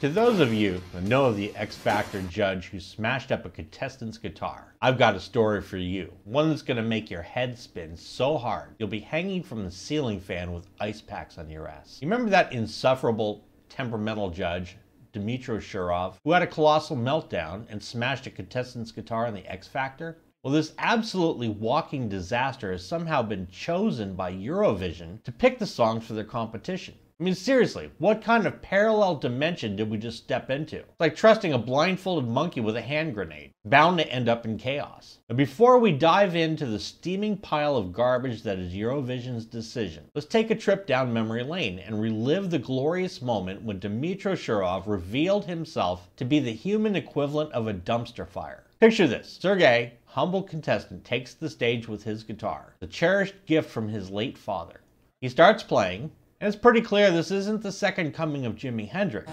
To those of you who know the X Factor judge who smashed up a contestant's guitar, I've got a story for you. One that's going to make your head spin so hard, you'll be hanging from the ceiling fan with ice packs on your ass. You remember that insufferable, temperamental judge, Dmytro Shurov, who had a colossal meltdown and smashed a contestant's guitar on the X Factor? Well, this absolutely walking disaster has somehow been chosen by Eurovision to pick the songs for their competition. I mean, seriously, what kind of parallel dimension did we just step into? It's like trusting a blindfolded monkey with a hand grenade, bound to end up in chaos. But before we dive into the steaming pile of garbage that is Eurovision's decision, let's take a trip down memory lane and relive the glorious moment when Dmytro Shurov revealed himself to be the human equivalent of a dumpster fire. Picture this. Sergey, humble contestant, takes the stage with his guitar, the cherished gift from his late father. He starts playing. And it's pretty clear this isn't the second coming of Jimi Hendrix.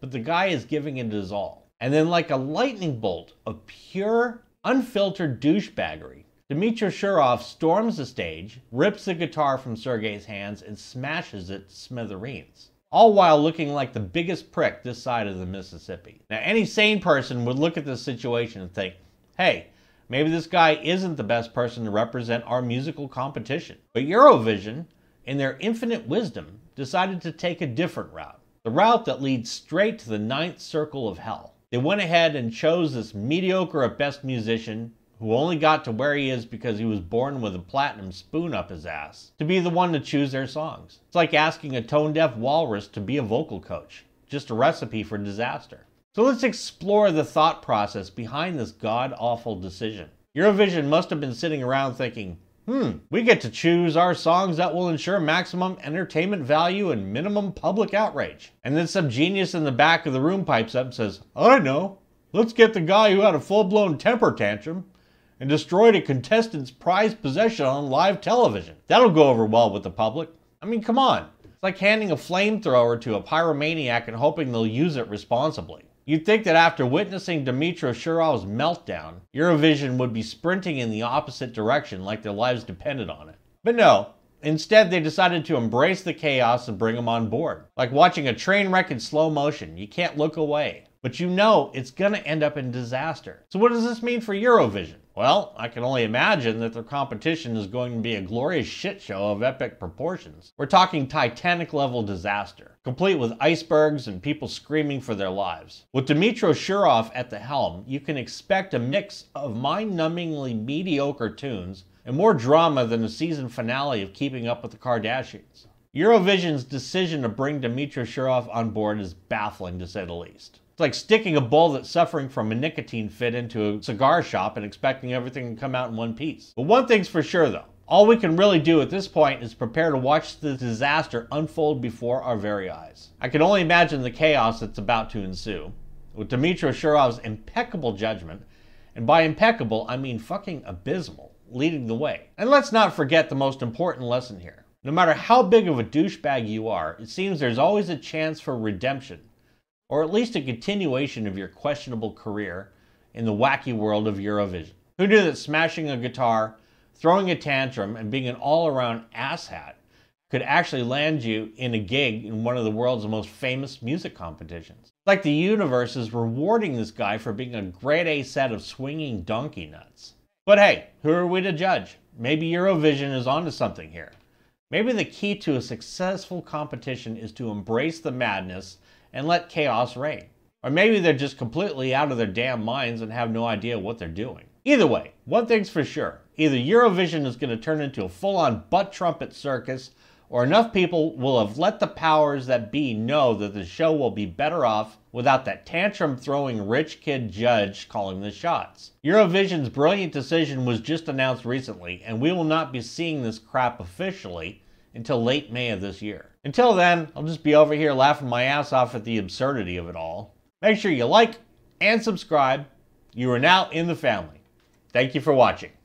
But the guy is giving it his all. And then, like a lightning bolt of pure, unfiltered douchebaggery, Dmytro Shurov storms the stage, rips the guitar from Sergey's hands, and smashes it to smithereens. All while looking like the biggest prick this side of the Mississippi. Now, any sane person would look at this situation and think, hey, maybe this guy isn't the best person to represent our musical competition. But Eurovision, in their infinite wisdom, decided to take a different route. The route that leads straight to the ninth circle of hell. They went ahead and chose this mediocre at best musician, who only got to where he is because he was born with a platinum spoon up his ass, to be the one to choose their songs. It's like asking a tone-deaf walrus to be a vocal coach. Just a recipe for disaster. So let's explore the thought process behind this god-awful decision. Eurovision must have been sitting around thinking, we get to choose our songs that will ensure maximum entertainment value and minimum public outrage. And then some genius in the back of the room pipes up and says, I know, let's get the guy who had a full-blown temper tantrum and destroyed a contestant's prized possession on live television. That'll go over well with the public. I mean, come on. It's like handing a flamethrower to a pyromaniac and hoping they'll use it responsibly. You'd think that after witnessing Dmytro Shurov's meltdown, Eurovision would be sprinting in the opposite direction like their lives depended on it. But no, instead they decided to embrace the chaos and bring them on board. Like watching a train wreck in slow motion, you can't look away. But you know it's gonna end up in disaster. So what does this mean for Eurovision? Well, I can only imagine that their competition is going to be a glorious shit show of epic proportions. We're talking Titanic-level disaster, complete with icebergs and people screaming for their lives. With Dmytro Shurov at the helm, you can expect a mix of mind-numbingly mediocre tunes and more drama than the season finale of Keeping Up with the Kardashians. Eurovision's decision to bring Dmytro Shurov on board is baffling, to say the least. It's like sticking a bull that's suffering from a nicotine fit into a cigar shop and expecting everything to come out in one piece. But one thing's for sure though, all we can really do at this point is prepare to watch the disaster unfold before our very eyes. I can only imagine the chaos that's about to ensue, with Dmytro Shurov's impeccable judgment, and by impeccable I mean fucking abysmal, leading the way. And let's not forget the most important lesson here. No matter how big of a douchebag you are, it seems there's always a chance for redemption. Or at least a continuation of your questionable career in the wacky world of Eurovision. Who knew that smashing a guitar, throwing a tantrum, and being an all-around asshat could actually land you in a gig in one of the world's most famous music competitions? Like the universe is rewarding this guy for being a grade A set of swinging donkey nuts. But hey, who are we to judge? Maybe Eurovision is onto something here. Maybe the key to a successful competition is to embrace the madness and let chaos reign. Or maybe they're just completely out of their damn minds and have no idea what they're doing. Either way, one thing's for sure. Either Eurovision is going to turn into a full-on butt trumpet circus, or enough people will have let the powers that be know that the show will be better off without that tantrum-throwing rich kid judge calling the shots. Eurovision's brilliant decision was just announced recently, and we will not be seeing this crap officially until late May of this year. Until then, I'll just be over here laughing my ass off at the absurdity of it all. Make sure you like and subscribe. You are now in the family. Thank you for watching.